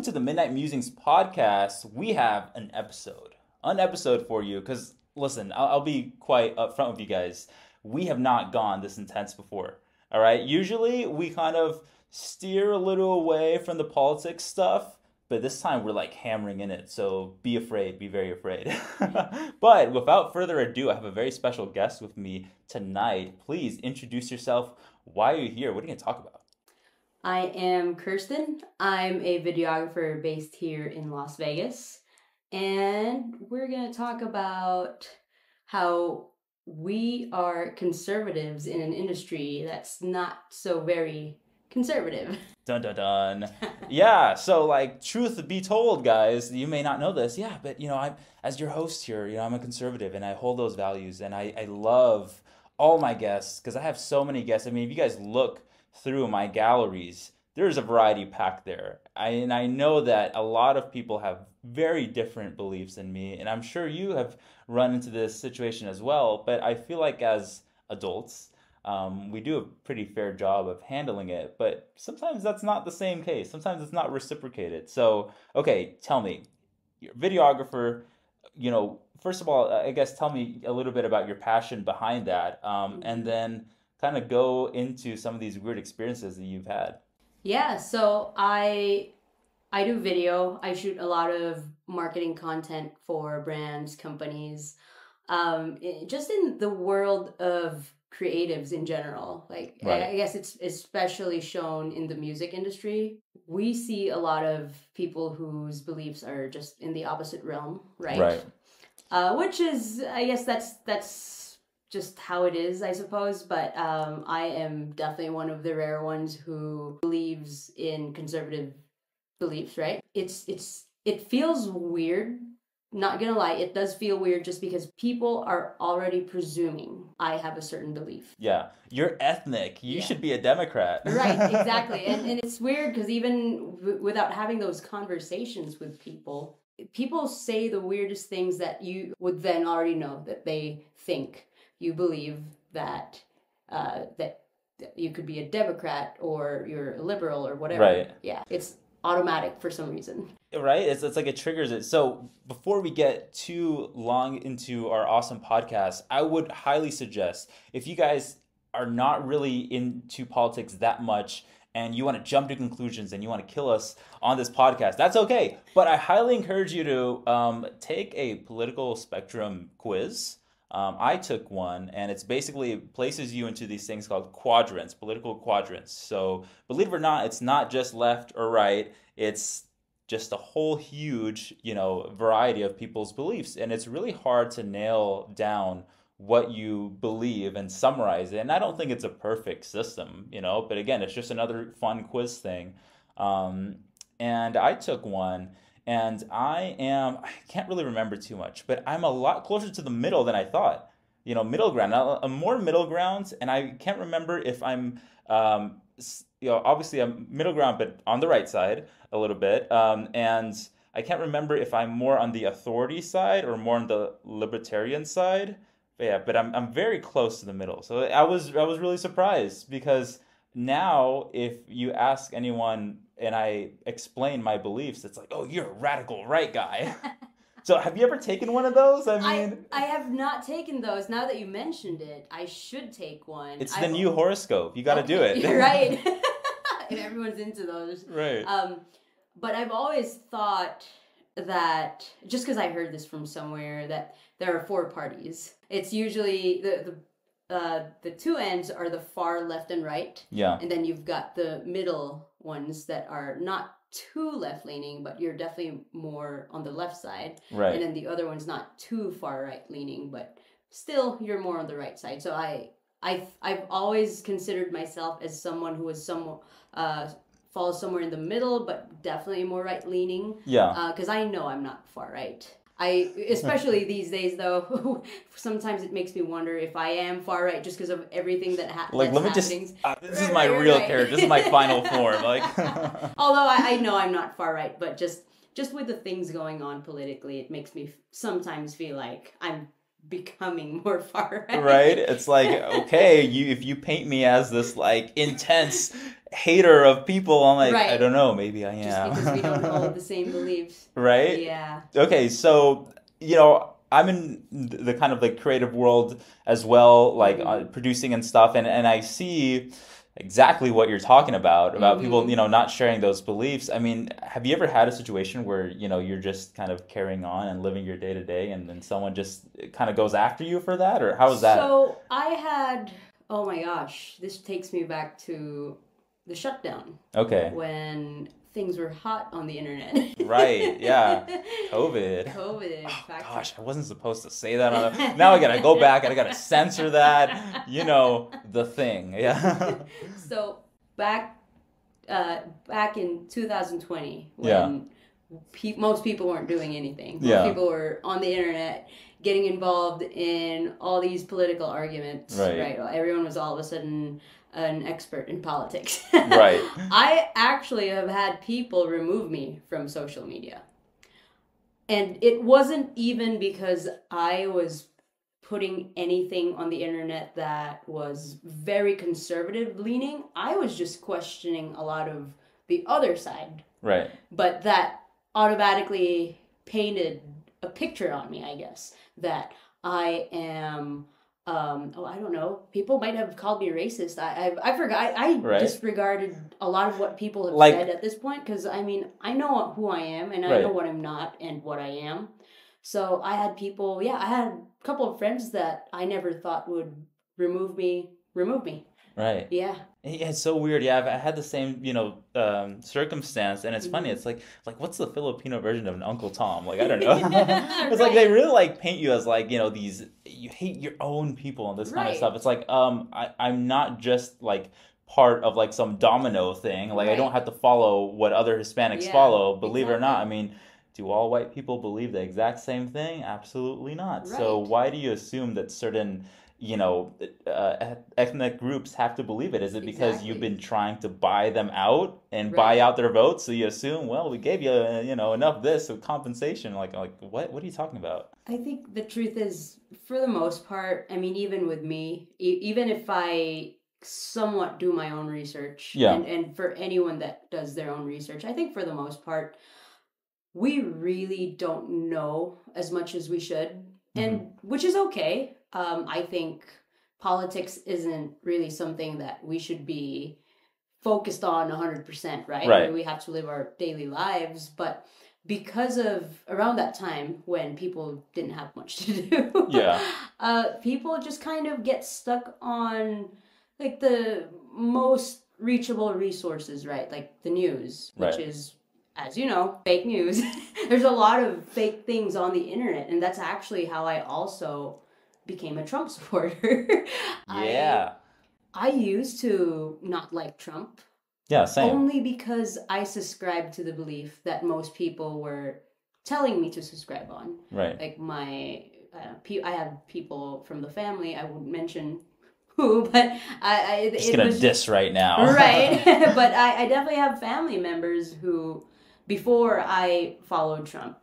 Welcome to the Midnight Musings Podcast. We have an episode for you, because listen, I'll be quite upfront with you guys. We have not gone this intense before, all right? Usually we kind of steer a little away from the politics stuff, but this time we're like hammering in it, so be afraid, be very afraid. But without further ado, I have a very special guest with me tonight. Please introduce yourself. Why are you here? What are you going to talk about? I am Kirstin. I'm a videographer based here in Las Vegas, and we're going to talk about how we are conservatives in an industry that's not so very conservative. Dun, dun, dun. Yeah, so like, truth be told, guys, you may not know this, yeah, but you know, I'm, as your host here, you know, I'm a conservative and I hold those values, and I love all my guests, because I have so many guests. I mean, if you guys look through my galleries, there's a variety pack there. I know that a lot of people have very different beliefs than me, and I'm sure you have run into this situation as well, but I feel like as adults, we do a pretty fair job of handling it, but sometimes that's not the same case. Sometimes it's not reciprocated. So, okay, tell me, you're a videographer, you know, first of all, I guess tell me a little bit about your passion behind that, and then kind of go into some of these weird experiences that you've had. Yeah, so I do video. I shoot a lot of marketing content for brands, companies, just in the world of creatives in general. Like, right. I guess it's especially shown in the music industry. We see a lot of people whose beliefs are just in the opposite realm, right? Right. Which is, I guess that's just how it is, I suppose, but I am definitely one of the rare ones who believes in conservative beliefs, right? It feels weird, not gonna lie, it does feel weird just because people are already presuming I have a certain belief. Yeah, you're ethnic, you should be a Democrat. Right, exactly, and it's weird because even without having those conversations with people say the weirdest things that you would then already know that they think. You believe that that you could be a Democrat or you're a liberal or whatever. Right. Yeah, it's automatic for some reason. Right. It's like it triggers it. So before we get too long into our awesome podcast, I would highly suggest if you guys are not really into politics that much and you want to jump to conclusions and you want to kill us on this podcast, that's okay. But I highly encourage you to take a political spectrum quiz. I took one, and it's basically places you into these things called quadrants, political quadrants. So believe it or not, it's not just left or right. It's just a whole huge, you know, variety of people's beliefs. And it's really hard to nail down what you believe and summarize it. And I don't think it's a perfect system, you know, but again, it's just another fun quiz thing. And I took one. And I can't really remember too much, but I'm a lot closer to the middle than I thought. You know, middle ground. I'm more middle ground, and I can't remember if I'm, you know, obviously I'm middle ground, but on the right side a little bit. And I can't remember if I'm more on the authority side or more on the libertarian side. But yeah, but I'm very close to the middle. So I was really surprised, because now if you ask anyone and I explain my beliefs, it's like, oh, you're a radical right guy. So have you ever taken one of those? I mean, I have not taken those. Now that you mentioned it, I should take one. It's the new horoscope. You got to do it. You're right. And everyone's into those. Right. But I've always thought that, just because I heard this from somewhere, that there are four parties. It's usually the two ends are the far left and right. Yeah. And then you've got the middle ones that are not too left-leaning, but you're definitely more on the left side. Right. And then the other one's not too far right-leaning, but still you're more on the right side. So I've always considered myself as someone who is falls somewhere in the middle, but definitely more right-leaning. Yeah. Because I know I'm not far right. Especially these days, though, sometimes it makes me wonder if I am far right just because of everything that happens. Like, let me just, this is my real character. This is my final form. Like, although I know I'm not far right, but just with the things going on politically, it makes me sometimes feel like I'm becoming more far right. Right? It's like, okay, if you paint me as this like intense hater of people. I'm like, right. I don't know, maybe I am. Just because we don't all have the same beliefs. Right? Yeah. Okay, so, you know, I'm in the kind of like creative world as well, like producing and stuff, and I see exactly what you're talking about people, you know, not sharing those beliefs. I mean, have you ever had a situation where, you know, you're just kind of carrying on and living your day to day, and then someone just kind of goes after you for that, or how is that? So I had, oh my gosh, this takes me back to the shutdown. Okay. When things were hot on the internet. Right, yeah. COVID. Oh, gosh, I wasn't supposed to say that. Now I gotta go back and I gotta censor that. You know, the thing, yeah. So back in 2020, when most people weren't doing anything. Most people were on the internet getting involved in all these political arguments. Right? Everyone was all of a sudden an expert in politics. Right. I actually have had people remove me from social media. And it wasn't even because I was putting anything on the internet that was very conservative leaning. I was just questioning a lot of the other side. Right. But that automatically painted a picture on me, I guess, that I am... I don't know. People might have called me racist. I forgot. I disregarded a lot of what people have said at this point, because I mean, I know who I am and I know what I'm not and what I am. So I had people. Yeah, I had a couple of friends that I never thought would remove me. Right. Yeah. Yeah, it's so weird. Yeah, I had the same, you know, circumstance, and it's funny. It's like what's the Filipino version of an Uncle Tom? Like, I don't know. It's like they really like paint you as like, you know, these, you hate your own people and this kind of stuff. It's like I'm not just like part of like some domino thing. Like I don't have to follow what other Hispanics follow. Believe it or not, I mean, do all white people believe the exact same thing? Absolutely not. Right. So why do you assume that certain, you know, ethnic groups have to believe it? Is it because you've been trying to buy them out and buy out their votes? So you assume, well, we gave you, you know, enough of this, so compensation. Like what are you talking about? I think the truth is, for the most part, I mean, even with me, even if I somewhat do my own research, and for anyone that does their own research, I think for the most part, we really don't know as much as we should, and which is okay. I think politics isn't really something that we should be focused on 100%, right? Right. I mean, we have to live our daily lives, but because of around that time when people didn't have much to do, people just kind of get stuck on like the most reachable resources, right? Like the news, which is, as you know, fake news. There's a lot of fake things on the internet, and that's actually how I also became a Trump supporter. I used to not like Trump. Yeah, same. Only because I subscribed to the belief that most people were telling me to subscribe on. Right. Like my, I have people from the family, I won't mention who, but I just gonna diss right now. Right. But I definitely have family members who, before I followed Trump,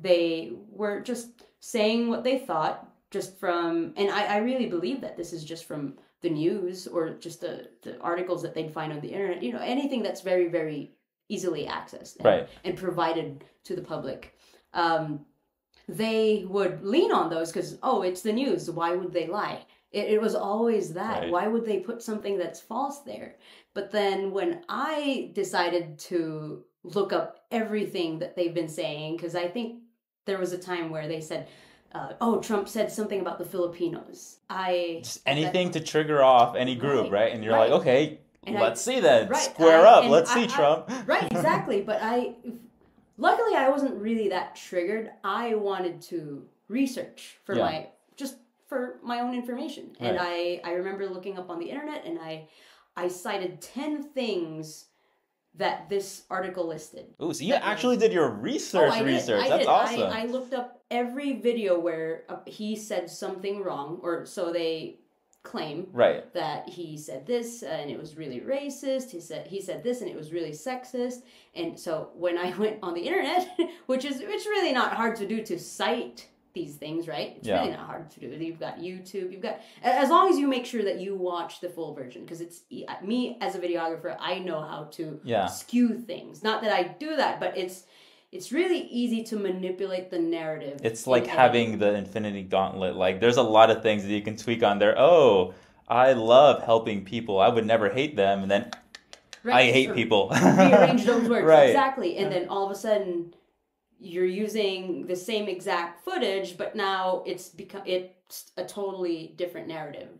they were just saying what they thought, just from, and I really believe that this is just from the news or just the articles that they'd find on the internet, you know, anything that's very, very easily accessed and provided to the public. They would lean on those because, oh, it's the news. Why would they lie? It was always that. Right. Why would they put something that's false there? But then when I decided to look up everything that they've been saying, because I think there was a time where they said, Trump said something about the Filipinos. Just anything to trigger off any group, right? And you're like, okay, and let's see then. Right, square up. Let's see Trump. Right, exactly. But luckily I wasn't really that triggered. I wanted to research for my own information. Right. And I remember looking up on the internet, and I cited 10 things that this article listed. Ooh, so you actually did your research. That's awesome. I looked up every video where he said something wrong, or so they claim, that he said this and it was really racist, he said this and it was really sexist. And so when I went on the internet, which is really not hard to do, to cite these things, right? It's really not hard to do. You've got YouTube, you've got, as long as you make sure that you watch the full version, because it's, me as a videographer, I know how to skew things. Not that I do that, but it's really easy to manipulate the narrative. It's like having the infinity gauntlet. Like, there's a lot of things that you can tweak on there. Oh, I love helping people. I would never hate them. And then I hate people. Rearrange those words. Right. Exactly. And then all of a sudden, you're using the same exact footage, but now it's a totally different narrative.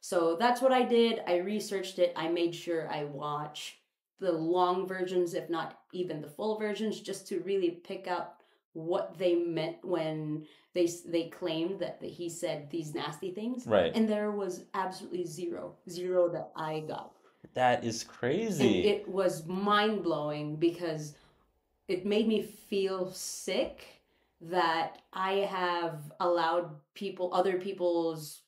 So that's what I did. I researched it. I made sure I watched the long versions, if not even the full versions, just to really pick out what they meant when they claimed that he said these nasty things. Right. And there was absolutely zero that I got. That is crazy. And it was mind-blowing, because it made me feel sick that I have allowed other people's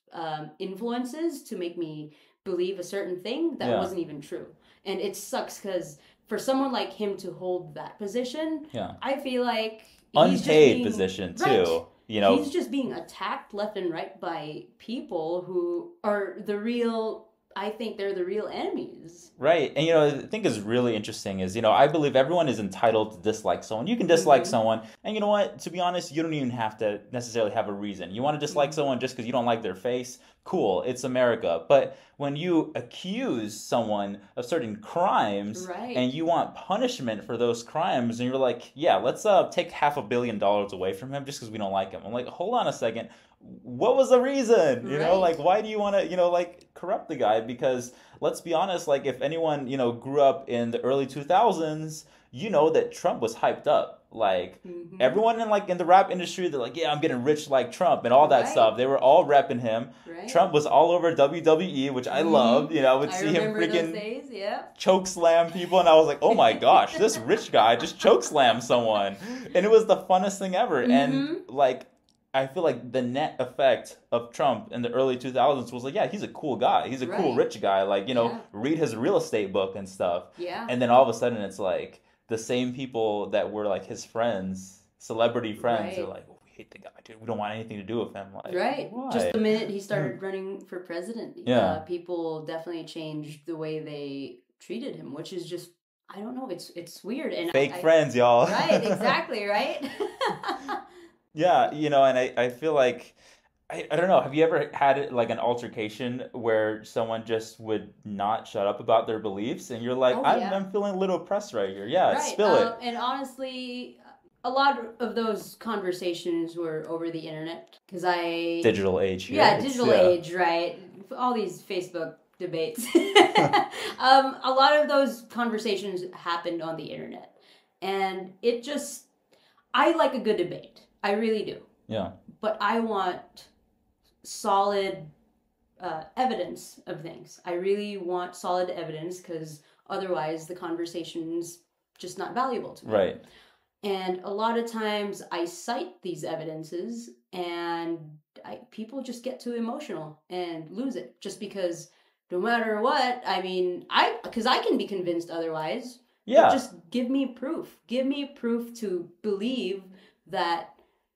influences to make me believe a certain thing that wasn't even true. And it sucks, because for someone like him to hold that position, I feel like he's unpaid position too. Right. You know, he's just being attacked left and right by people who are the real. I think they're the real enemies. Right. And, you know, I think is really interesting is, you know, I believe everyone is entitled to dislike someone. You can dislike someone. And you know what? To be honest, you don't even have to necessarily have a reason. You want to dislike someone just because you don't like their face. Cool. It's America. But when you accuse someone of certain crimes and you want punishment for those crimes, and you're like, yeah, let's take $500 million away from him just because we don't like him. I'm like, hold on a second. What was the reason? You know, like, why do you want to, you know, like, corrupt the guy? Because let's be honest, like, if anyone, you know, grew up in the early 2000s, you know that Trump was hyped up. Like, everyone in the rap industry, they're like, yeah, I'm getting rich like Trump and all that stuff. They were all repping him. Right. Trump was all over WWE, which I loved. You know, I would see him freaking choke slam people. And I was like, oh my gosh, this rich guy just choke slammed someone. And it was the funnest thing ever. And, like, I feel like the net effect of Trump in the early 2000s was like, yeah, he's a cool guy. He's a cool rich guy. Like, you know, read his real estate book and stuff. Yeah. And then all of a sudden it's like the same people that were like his friends, celebrity friends, are like, oh, we hate the guy, dude. We don't want anything to do with him. Like, why? Just the minute he started running for president, people definitely changed the way they treated him, which is just, I don't know. It's weird. And Fake friends, y'all. Right. Exactly. Right. Yeah, you know, and I feel like, I don't know, have you ever had like an altercation where someone just would not shut up about their beliefs and you're like, I'm feeling a little oppressed right here. Yeah, spill it. And honestly, a lot of those conversations were over the internet because Digital age. Yeah, digital age, right? All these Facebook debates. A lot of those conversations happened on the internet. And it just, I like a good debate. I really do. Yeah. But I want solid evidence of things. I really want solid evidence, because otherwise the conversation's just not valuable to me. Right. And a lot of times I cite these evidences and people just get too emotional and lose it, just because no matter what, I mean, because I can be convinced otherwise. Yeah. Just give me proof. Give me proof to believe that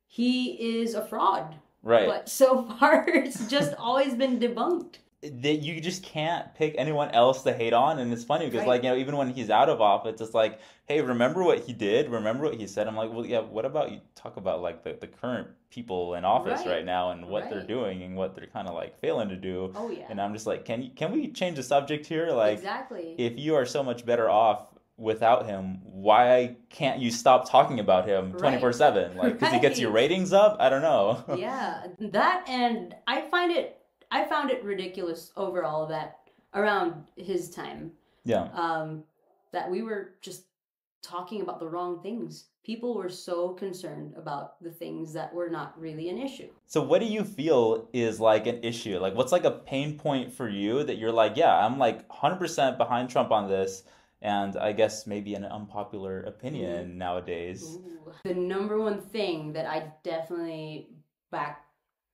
he is a fraud. Right. But so far, it's just always been debunked. That you just can't pick anyone else to hate on. And it's funny because, like, you know, even when he's out of office, it's like, hey, remember what he did? Remember what he said? I'm like, well, yeah, what about you talk about, like, the current people in office right now and what they're doing and what they're kind of, like, failing to do. Oh, yeah. And I'm just like, can we change the subject here? Like, exactly. If you are so much better off without him, why can't you stop talking about him 24/7? Like, because he gets your ratings up? I don't know. Yeah, that, and I found it ridiculous over all of that around his time. Yeah. That we were just talking about the wrong things. People were so concerned about the things that were not really an issue. So what do you feel is like an issue? Like, what's like a pain point for you that you're like, yeah, I'm like 100% behind Trump on this? And I guess maybe an unpopular opinion nowadays. Ooh. The number one thing that I definitely back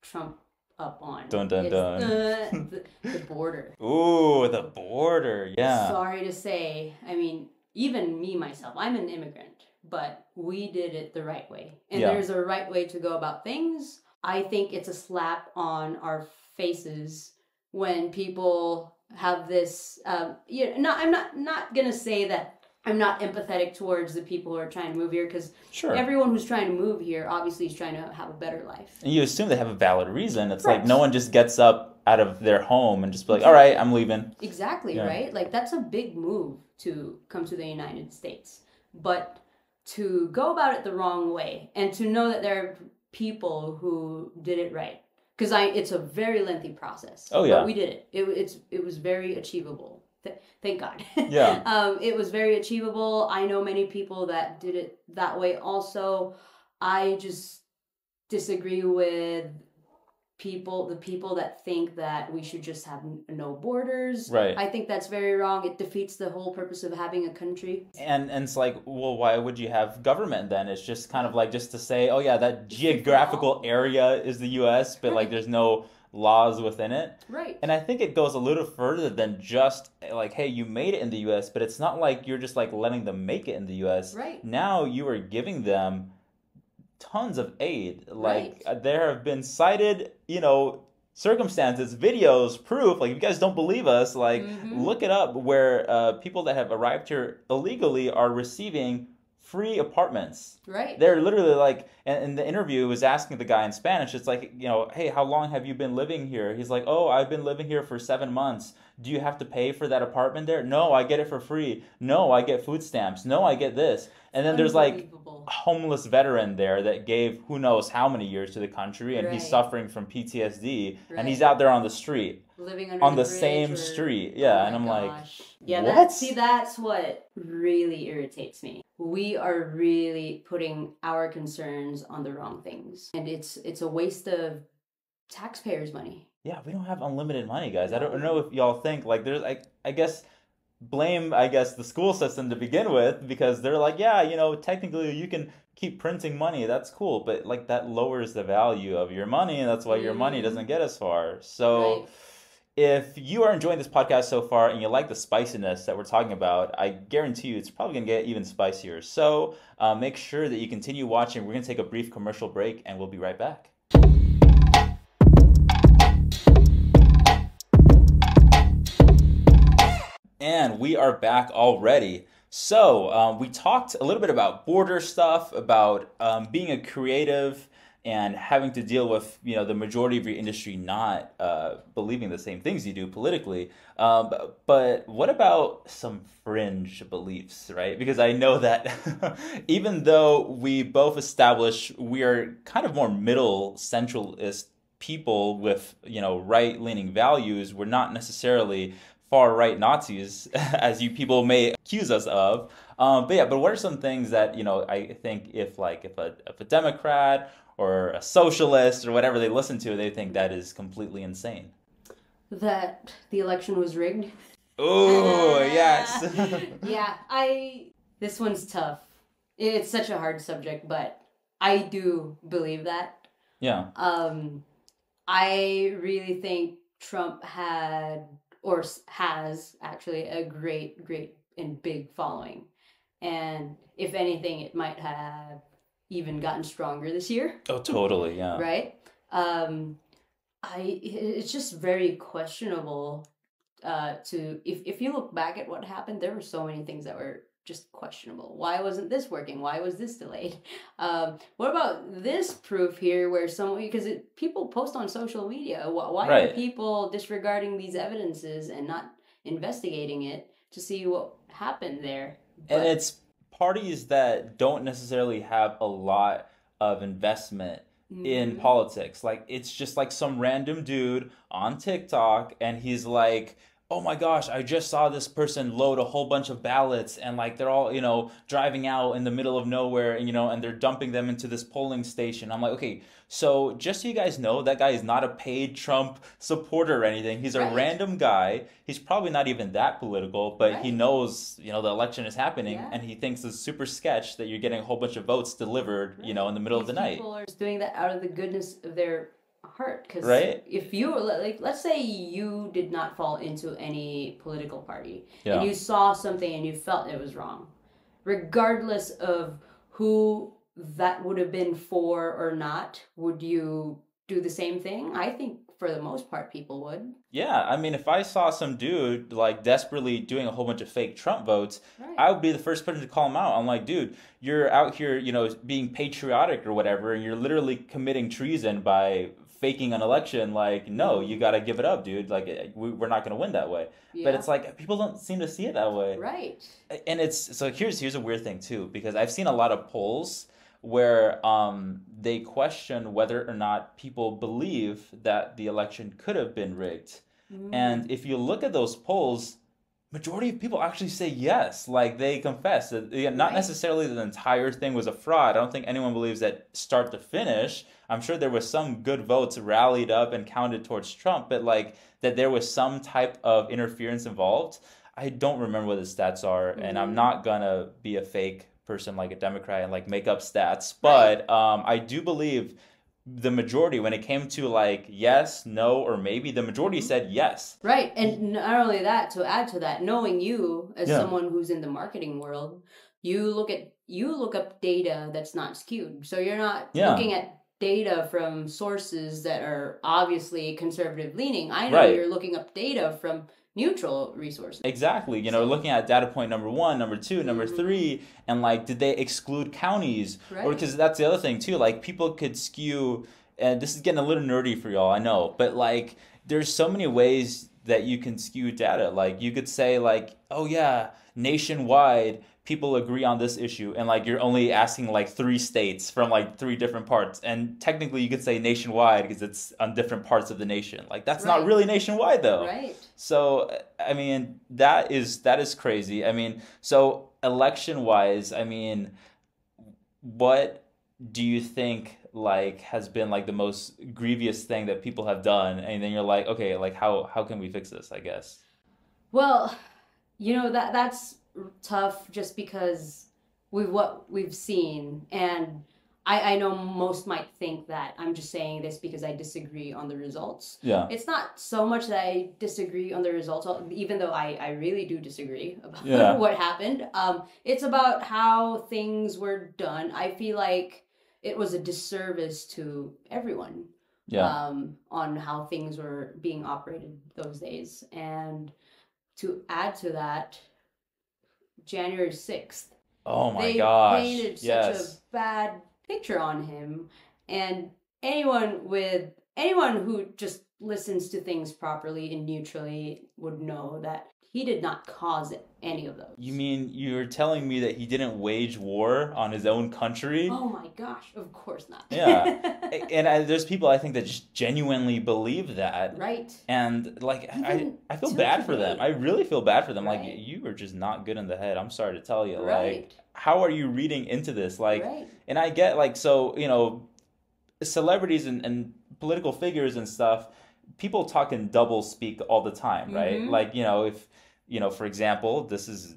Trump up on is the border. Ooh, the border, yeah. Sorry to say, I mean, even me myself, I'm an immigrant. but we did it the right way. And there's a right way to go about things. I think it's a slap on our faces when people have this, I'm not going to say that I'm not empathetic towards the people who are trying to move here, because everyone who's trying to move here obviously is trying to have a better life. And you assume they have a valid reason. It's like no one just gets up out of their home and just be like, all right, I'm leaving. Exactly, right? Like, that's a big move to come to the United States. But to go about it the wrong way and to know that there are people who did it right. Because it's a very lengthy process. Oh, yeah. But we did it. It was very achievable. Thank God. Yeah. It was very achievable. I know many people that did it that way also. I just disagree with the people that think that we should just have no borders. Right. I think that's very wrong. It defeats the whole purpose of having a country. And it's like, well, why would you have government then? It's just kind of like just to say, oh yeah, that geographical area is the U.S., but like there's no laws within it. Right. And I think it goes a little further than just like, hey, you made it in the U.S., but it's not like you're just like letting them make it in the U.S. Right. Now you are giving them tons of aid. Like there have been cited, circumstances, videos, proof. Like, if you guys don't believe us, like look it up, where people that have arrived here illegally are receiving free apartments. Right. They're literally like, and in the interview was asking the guy in Spanish, it's like, hey, how long have you been living here? He's like, oh, I've been living here for 7 months. Do you have to pay for that apartment there? No, I get it for free. No, I get food stamps. No, I get this. And then there's like a homeless veteran there that gave who knows how many years to the country, and he's suffering from PTSD, and he's out there on the street, living under the same street. Yeah, and I'm like, yeah, that's what really irritates me. We are really putting our concerns on the wrong things, and it's a waste of taxpayers' money. Yeah, we don't have unlimited money, guys. I don't know if y'all think, like, there's, I guess, blame the school system to begin with, because they're like, yeah, technically you can keep printing money. That's cool. But, like, that lowers the value of your money, and that's why your money doesn't get as far. So if you are enjoying this podcast so far and you like the spiciness that we're talking about, I guarantee you it's probably going to get even spicier. So make sure that you continue watching. We're going to take a brief commercial break, and we'll be right back. And we are back already. So we talked a little bit about border stuff, about being a creative and having to deal with the majority of your industry not believing the same things you do politically. But what about some fringe beliefs, right? Because I know that even though we both establish we are kind of more middle centralist people with right-leaning values, we're not necessarily far-right Nazis, as you people may accuse us of. But what are some things that, I think if a Democrat or a socialist or whatever they listen to, they think that is completely insane? That the election was rigged. Oh, yes. This one's tough. It's such a hard subject, but I do believe that. Yeah. I really think Trump has actually a great and big following, and if anything it might have even gotten stronger this year. Oh, totally. Yeah, right. It's just very questionable to if you look back at what happened, there were so many things that were just questionable. Why wasn't this working? Why was this delayed? What about this proof here where people post on social media? Why are people disregarding these evidences and not investigating it to see what happened there? But, and it's parties that don't necessarily have a lot of investment in politics. Like, it's just like some random dude on TikTok, and he's like, oh my gosh, I just saw this person load a whole bunch of ballots, and like they're all, driving out in the middle of nowhere, and and they're dumping them into this polling station. I'm like, okay, so just so you guys know, that guy is not a paid Trump supporter or anything. He's a random guy. He's probably not even that political, but he knows, the election is happening, and he thinks it's super sketch that you're getting a whole bunch of votes delivered, in the middle of the night. People are just doing that out of the goodness of their heart, because if you let's say you did not fall into any political party and you saw something and you felt it was wrong, regardless of who that would have been for or not, would you do the same thing? I think for the most part, people would. Yeah, I mean, if I saw some dude like desperately doing a whole bunch of fake Trump votes, right, I would be the first person to call him out. I'm like, dude, you're out here, you know, being patriotic or whatever, and you're literally committing treason by faking an election. Like, no, you got to give it up, dude. Like, we're not going to win that way. Yeah. But it's like, people don't seem to see it that way. Right. And it's, so here's a weird thing too, because I've seen a lot of polls where they question whether or not people believe that the election could have been rigged. Mm. And if you look at those polls, majority of people actually say yes. Like, they confess that not necessarily the entire thing was a fraud. I don't think anyone believes that start to finish. I'm sure there was some good votes rallied up and counted towards Trump, but like that there was some type of interference involved. I don't remember what the stats are, and I'm not gonna be a fake person like a Democrat and like make up stats, but I do believe the majority, when it came to like yes, no, or maybe, the majority said yes. Right. And not only that, to add to that, knowing you as someone who's in the marketing world, you look up data that's not skewed, so you're not looking at data from sources that are obviously conservative leaning. I know you're looking up data from neutral resources. Exactly. You know, looking at data point number one, number two, number three, and like, did they exclude counties? Right. Or, because that's the other thing too, like people could skew, and this is getting a little nerdy for y'all, I know, but like there's so many ways that you can skew data. Like you could say like, oh yeah, nationwide, people agree on this issue, and like you're only asking like 3 states from like 3 different parts, and technically you could say nationwide because it's on different parts of the nation. Like that's not really nationwide though. Right. So I mean, that is crazy. I mean, so election wise, I mean, what do you think like has been like the most grievous thing that people have done, and then you're like, okay, like how can we fix this, I guess? Well, you know, that's tough just because what we've seen, and I know most might think that I'm just saying this because I disagree on the results. Yeah, it's not so much that I disagree on the results, even though I really do disagree about what happened. It's about how things were done. I feel like it was a disservice to everyone on how things were being operated those days. And to add to that, January 6th. Oh my gosh. They painted such a bad picture on him. And anyone who just listens to things properly and neutrally would know that he did not cause any of those. You mean you're telling me that he didn't wage war on his own country? Oh my gosh, of course not. Yeah. And there's people I think that just genuinely believe that. Right. And like, I feel bad for them. I really feel bad for them. Right. Like, you are just not good in the head. I'm sorry to tell you. Right. Like, how are you reading into this? Like, and I get like, so, you know, celebrities and political figures and stuff, people talk in double speak all the time, right? Like, you know, if, you know, for example, this is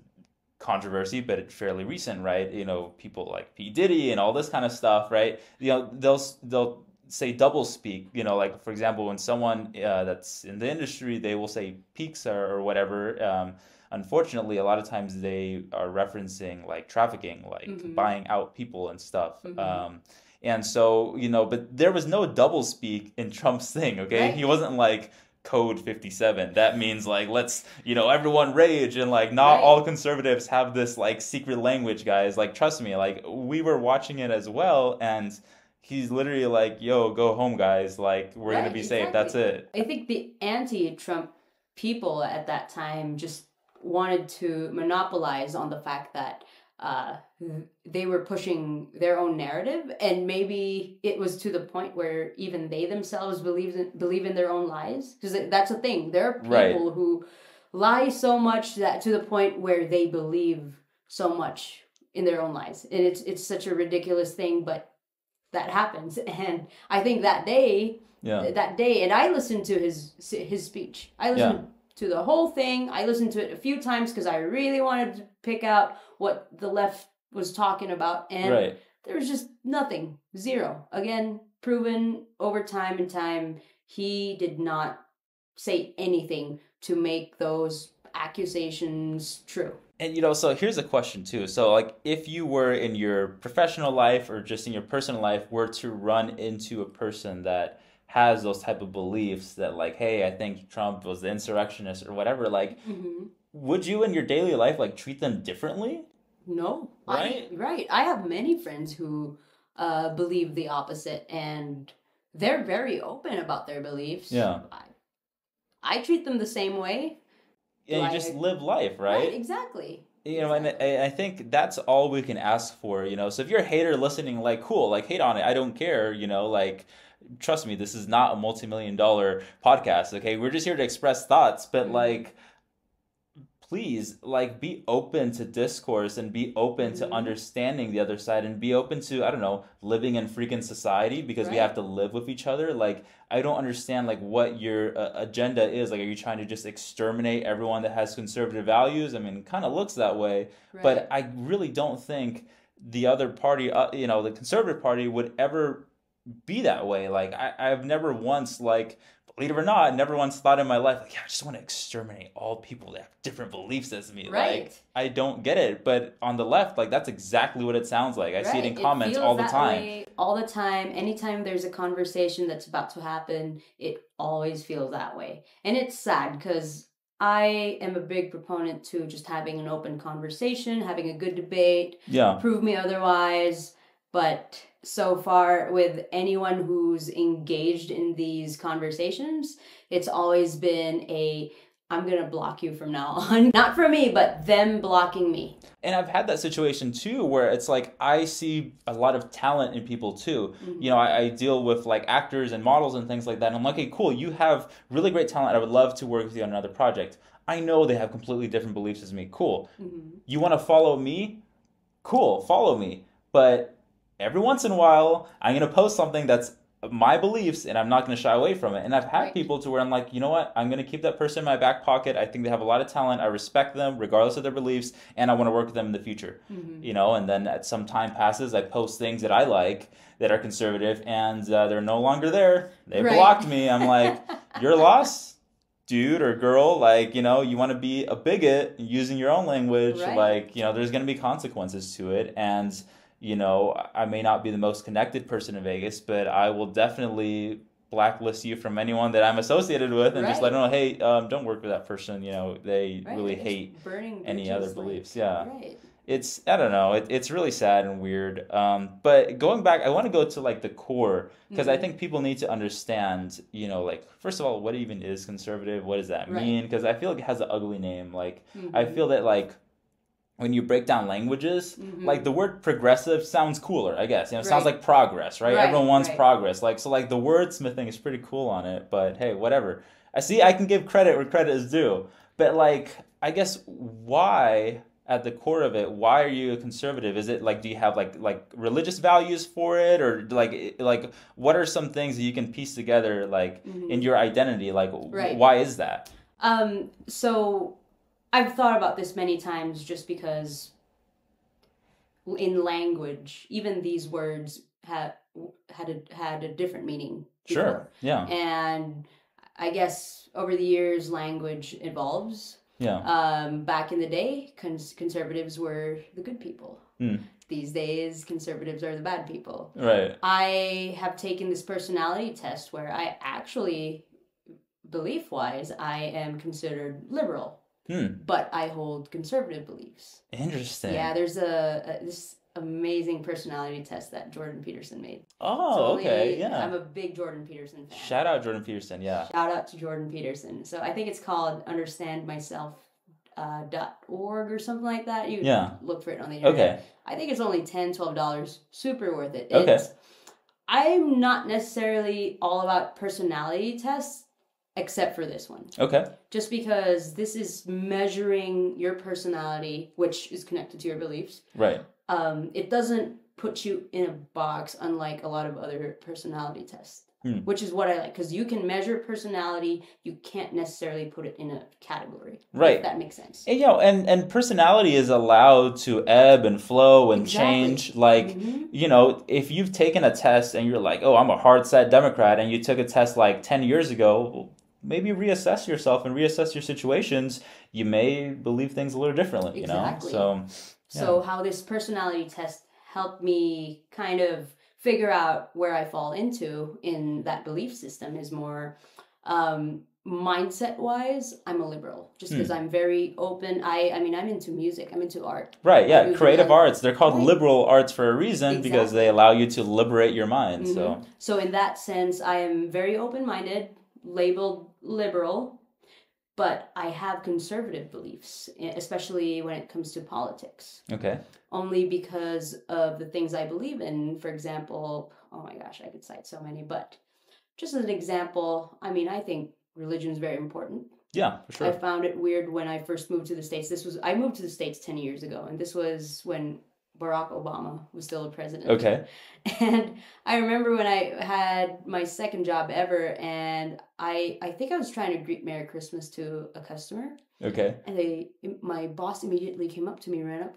controversy, but it's fairly recent, right? You know, people like P. Diddy and all this kind of stuff, right? You know, they'll say double speak, you know, like, for example, when someone that's in the industry, they will say pizza or whatever. Unfortunately, a lot of times they are referencing like trafficking, like buying out people and stuff. And so, you know, but there was no double speak in Trump's thing, okay? Right. He wasn't like code 57. That means like, let's, you know, everyone rage and like not all conservatives have this like secret language, guys. Like, trust me, like we were watching it as well, and he's literally like, yo, go home, guys. Like, we're going to be safe. That's it. I think the anti-Trump people at that time just wanted to monopolize on the fact that they were pushing their own narrative, and maybe it was to the point where even they themselves believe in their own lies, because that's the thing. There are people who lie so much that to the point where they believe so much in their own lies, and it's such a ridiculous thing, but that happens. And I think that day, and I listened to his speech. I listened to the whole thing. I listened to it a few times because I really wanted to pick out what the left was talking about, and there was just nothing. Zero. Again, proven over time and time, he did not say anything to make those accusations true. And, you know, so here's a question, too. So, like, if you were in your professional life or just in your personal life were to run into a person that has those type of beliefs that, like, hey, I think Trump was the insurrectionist or whatever, like, mm-hmm. would you in your daily life, like, treat them differently? No. Right? Right. I have many friends who believe the opposite, and they're very open about their beliefs. Yeah. I treat them the same way. And you just live life, right? Exactly. You know, exactly. And I think that's all we can ask for, you know. So if you're a hater listening, like, cool, like, hate on it. I don't care, you know, like, trust me, this is not a multi-million-dollar podcast, okay? We're just here to express thoughts, but, mm-hmm. like, please, like, be open to discourse and be open mm-hmm. to understanding the other side and be open to, I don't know, living in freaking society because right. we have to live with each other. Like, I don't understand, like, what your agenda is. Like, are you trying to just exterminate everyone that has conservative values? I mean, it kind of looks that way. Right. But I really don't think the other party, you know, the conservative party would ever be that way. Like, I've never once, like... believe it or not, I never once thought in my life, like, yeah, I just want to exterminate all people that have different beliefs as me. Right. Like, I don't get it. But on the left, like, that's exactly what it sounds like. I right. see it in comments all the time. Way, all the time. Anytime there's a conversation that's about to happen, it always feels that way. And it's sad because I am a big proponent to just having an open conversation, having a good debate. Yeah. Prove me otherwise. But so far with anyone who's engaged in these conversations, it's always been a, I'm going to block you from now on. Not for me, but them blocking me. And I've had that situation too, where it's like, I see a lot of talent in people too. Mm-hmm. You know, I deal with like actors and models and things like that. And I'm like, okay, cool. You have really great talent. I would love to work with you on another project. I know they have completely different beliefs as me. Cool. Mm-hmm. You want to follow me? Cool. Follow me. But every once in a while, I'm going to post something that's my beliefs, and I'm not going to shy away from it. And I've had right. people to where I'm like, you know what? I'm going to keep that person in my back pocket. I think they have a lot of talent. I respect them regardless of their beliefs, and I want to work with them in the future. Mm-hmm. You know, and then at some time passes, I post things that I like that are conservative, and they're no longer there. They right. blocked me. I'm like, your loss, dude or girl. Like, you know, you want to be a bigot using your own language. Right. Like, you know, there's going to be consequences to it. And you know, I may not be the most connected person in Vegas, but I will definitely blacklist you from anyone that I'm associated with and right. just let them know, hey, don't work with that person. You know, they right. really hate any other beliefs. Yeah. Right. It's, I don't know, it's really sad and weird. But going back, I want to go to like the core because mm-hmm. I think people need to understand, you know, like, first of all, what even is conservative? What does that right. mean? Because I feel like it has an ugly name. Like, mm-hmm. I feel that like, when you break down languages, mm-hmm. like the word progressive sounds cooler, I guess. You know, it right. sounds like progress, right? Right. Everyone wants right. progress. Like, so like the wordsmithing is pretty cool on it, but hey, whatever. I see I can give credit where credit is due. But like, I guess why at the core of it, why are you a conservative? Is it like, do you have like religious values for it? Or like what are some things that you can piece together like mm-hmm. in your identity? Like right. why is that? So I've thought about this many times just because in language, even these words had a different meaning before. Sure, yeah. And I guess over the years, language evolves. Yeah. Back in the day, conservatives were the good people. Mm. These days, conservatives are the bad people. Right. I have taken this personality test where I actually, belief-wise, I am considered liberal. Hmm. But I hold conservative beliefs. Interesting. Yeah, there's this amazing personality test that Jordan Peterson made. Oh, okay, yeah. I'm a big Jordan Peterson fan. Shout out Jordan Peterson, yeah. Shout out to Jordan Peterson. So I think it's called understandmyself.org or something like that. You yeah. look for it on the internet. Okay. I think it's only $10, $12. Super worth it. Okay. I'm not necessarily all about personality tests, except for this one. Okay. Just because this is measuring your personality, which is connected to your beliefs. Right. It doesn't put you in a box, unlike a lot of other personality tests, which is what I like. Because you can measure personality. You can't necessarily put it in a category. Right. If that makes sense. And, you know, and personality is allowed to ebb and flow and exactly. change. Like, mm-hmm. you know, if you've taken a test and you're like, oh, I'm a hard-set Democrat, and you took a test like 10 years ago... maybe reassess yourself and reassess your situations. You may believe things a little differently, exactly. You know? So how this personality test helped me kind of figure out where I fall into in that belief system is more mindset wise. I'm a liberal just because I'm very open. I mean, I'm into music. I'm into art. Right. Yeah. Creative arts. They're called liberal arts for a reason because they allow you to liberate your mind. Mm-hmm. So in that sense, I am very open-minded, labeled liberal, but I have conservative beliefs, especially when it comes to politics. Okay. Only because of the things I believe in. For example, oh my gosh, I could cite so many, but just as an example, I mean, I think religion is very important. Yeah, for sure. I found it weird when I first moved to the States. I moved to the States 10 years ago, and this was when Barack Obama was still a president. Okay. And I remember when I had my second job ever, and I think I was trying to greet Merry Christmas to a customer. Okay. And my boss immediately ran up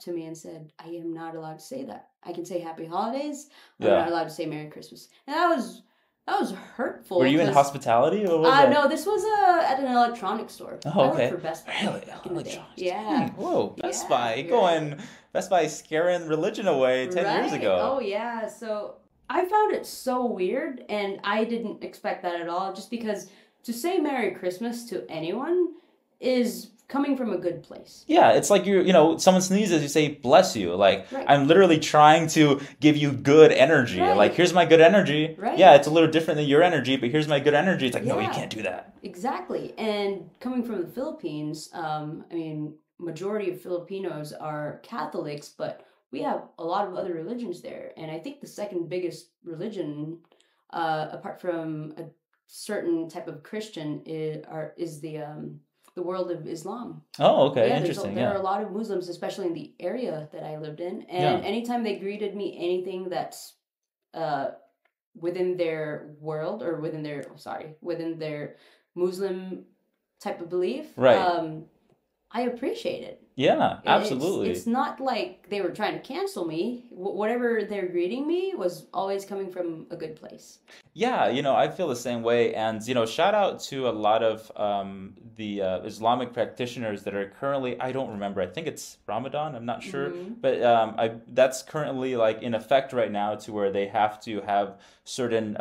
to me and said, I am not allowed to say that. I can say Happy Holidays. I'm not allowed to say Merry Christmas. And that was hurtful. Were you in hospitality? Or was no, this was at an electronics store. Oh, okay. I worked for Best Buy. Really? Back in the day. Yeah. Whoa, Best Buy. Best Buy scaring religion away 10 years ago. Oh, yeah. So I found it so weird, and I didn't expect that at all, just because to say Merry Christmas to anyone is coming from a good place. Yeah, it's like someone sneezes, you say bless you. Like I'm literally trying to give you good energy. Right. Like here's my good energy. Right. Yeah, it's a little different than your energy, but here's my good energy. It's like no, you can't do that. Exactly. And coming from the Philippines, I mean, majority of Filipinos are Catholics, but we have a lot of other religions there. And I think the second biggest religion, apart from a certain type of Christian, is the world of Islam. Oh, okay. Yeah, interesting. There are a lot of Muslims, especially in the area that I lived in. And anytime they greeted me, anything that's within their world or within their Muslim type of belief, I appreciate it. Yeah, absolutely. It's not like they were trying to cancel me. Whatever they're greeting me was always coming from a good place. Yeah, I feel the same way. And, shout out to a lot of the Islamic practitioners that are currently, I don't remember, I think it's Ramadan, I'm not sure. Mm-hmm. But that's currently like in effect right now, to where they have to have certain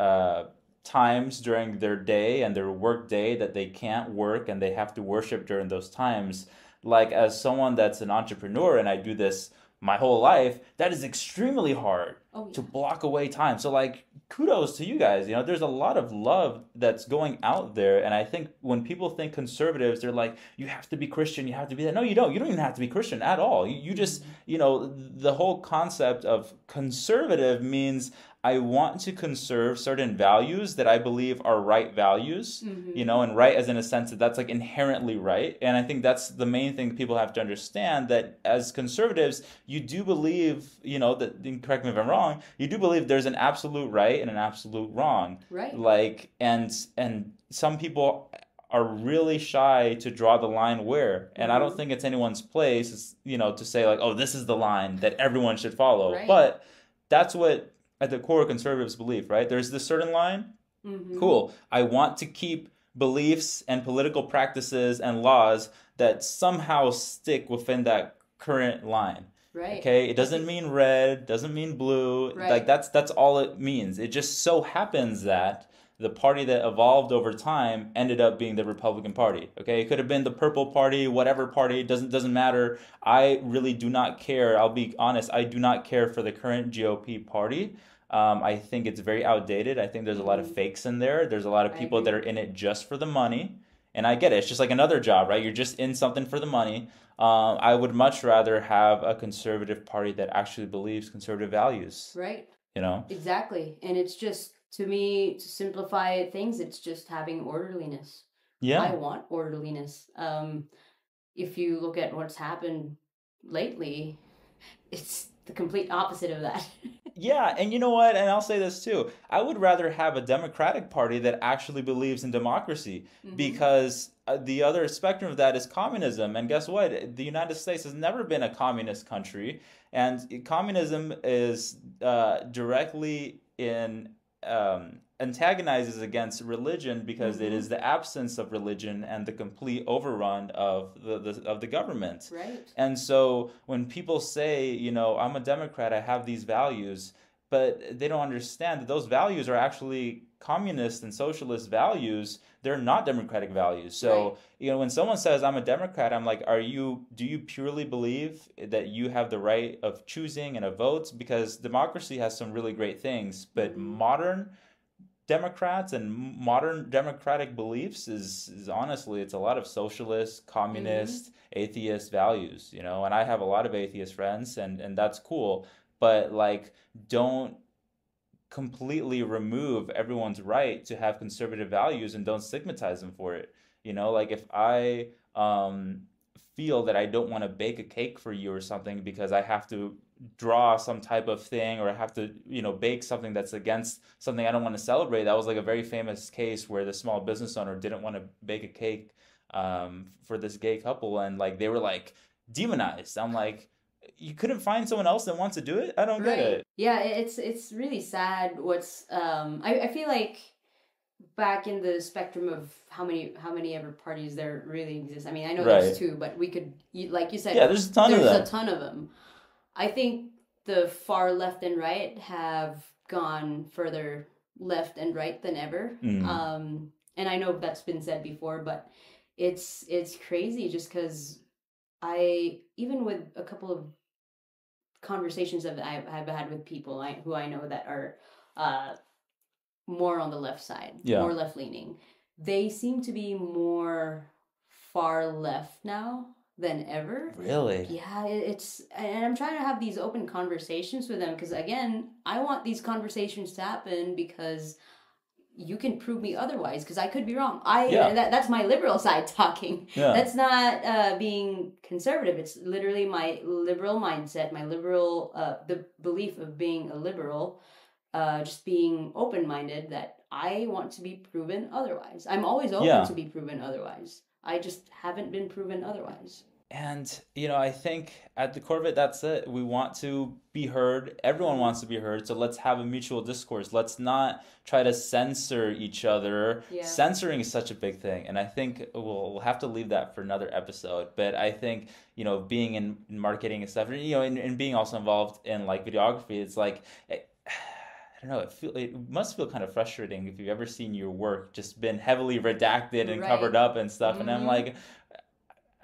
times during their day and their work day that they can't work, and they have to worship during those times. Like, as someone that's an entrepreneur, and I do this my whole life, that is extremely hard to block away time. So, like, kudos to you guys. There's a lot of love that's going out there. And I think when people think conservatives, they're like, you have to be Christian, you have to be that. No, you don't. You don't even have to be Christian at all. You just, the whole concept of conservative means I want to conserve certain values that I believe are right values, and right as in a sense that's like inherently right. And I think that's the main thing people have to understand, that as conservatives, you do believe, that, correct me if I'm wrong, you do believe there's an absolute right and an absolute wrong. Right. Like, and some people are really shy to draw the line where. And I don't think it's anyone's place, to say like, oh, this is the line that everyone should follow. Right. But that's what, at the core, conservatives believe, right? There's this certain line. Mm-hmm. Cool. I want to keep beliefs and political practices and laws that somehow stick within that current line. Right. Okay. It doesn't mean red, doesn't mean blue. Right. Like that's all it means. It just so happens that the party that evolved over time ended up being the Republican Party. Okay, it could have been the Purple Party, whatever party, doesn't matter. I really do not care. I'll be honest. I do not care for the current GOP party. I think it's very outdated. I think there's a lot of fakes in there. There's a lot of people that are in it just for the money. And I get it. It's just like another job, right? You're just in something for the money. I would much rather have a conservative party that actually believes conservative values. Right. Exactly. And it's just, to me, to simplify things, it's just having orderliness. Yeah. I want orderliness. If you look at what's happened lately, it's the complete opposite of that. Yeah, and you know what? And I'll say this too. I would rather have a Democratic Party that actually believes in democracy, because the other spectrum of that is communism. And guess what? The United States has never been a communist country. And communism is directly in antagonizes against religion because it is the absence of religion and the complete overrun of the government. Right. And so when people say, you know, I'm a Democrat, I have these values, but they don't understand that those values are actually communist and socialist values. They're not democratic values. So, right. you know, when someone says I'm a Democrat, I'm like, do you purely believe that you have the right of choosing and of votes? Because democracy has some really great things, but modern Democrats and modern democratic beliefs is honestly, it's a lot of socialist, communist, atheist values, you know, and I have a lot of atheist friends and that's cool. But like, don't completely remove everyone's right to have conservative values and don't stigmatize them for it. You know, like if I feel that I don't want to bake a cake for you or something because I have to draw some type of thing or I have to, you know, bake something that's against something I don't want to celebrate. That was like a very famous case where the small business owner didn't want to bake a cake for this gay couple. And like, they were like demonized. I'm like, you couldn't find someone else that wants to do it? I don't get it. Yeah, it's really sad. What's I feel like back in the spectrum of how many ever parties there really exist. I mean, I know there's two, but we could, like you said, yeah, there's a ton of them. I think the far left and right have gone further left and right than ever. And I know that's been said before, but it's crazy just because even with a couple of conversations that I've had with people who I know that are more on the left side, more left-leaning, they seem to be more far left now than ever. Really? Yeah, and I'm trying to have these open conversations with them because, again, I want these conversations to happen because you can prove me otherwise because I could be wrong. That's my liberal side talking. Yeah. That's not being conservative. It's literally my liberal mindset, my liberal the belief of being a liberal, just being open-minded that I want to be proven otherwise. I'm always open to be proven otherwise. I just haven't been proven otherwise. And, you know, I think at the core of it, that's it. We want to be heard. Everyone wants to be heard. So let's have a mutual discourse. Let's not try to censor each other. Yeah. Censoring is such a big thing. And I think we'll have to leave that for another episode. But I think, you know, being in marketing and stuff, you know, and being also involved in like videography, it's like, I don't know, it must feel kind of frustrating if you've ever seen your work just been heavily redacted and covered up and stuff. And I'm like,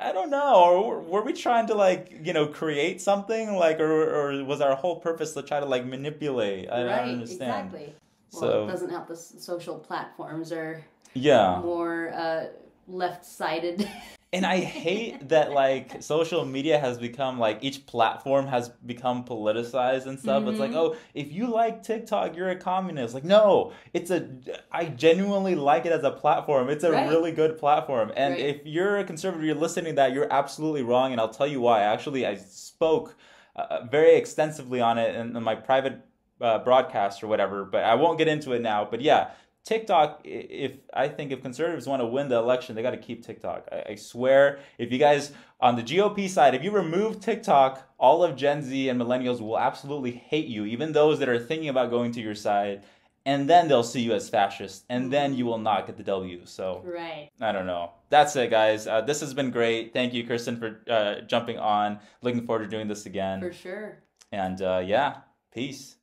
I don't know, or were we trying to, like, you know, create something, like, or was our whole purpose to try to, like, manipulate? I don't understand. Exactly. Well, so, it doesn't help the social platforms are more left-sided. And I hate that, like, social media has become, like, each platform has become politicized and stuff. It's like, oh, if you like TikTok, you're a communist. Like, no, I genuinely like it as a platform. It's a really good platform. And if you're a conservative, you're listening to that, you're absolutely wrong. And I'll tell you why. Actually, I spoke very extensively on it in my private broadcast or whatever, but I won't get into it now. But yeah. TikTok, if conservatives want to win the election, they got to keep TikTok. I swear, if you guys on the GOP side, if you remove TikTok, all of Gen Z and millennials will absolutely hate you, even those that are thinking about going to your side. And then they'll see you as fascist, and then you will not get the W. So I don't know. That's it, guys. This has been great. Thank you, Kirstin, for jumping on. Looking forward to doing this again. For sure. And yeah, peace.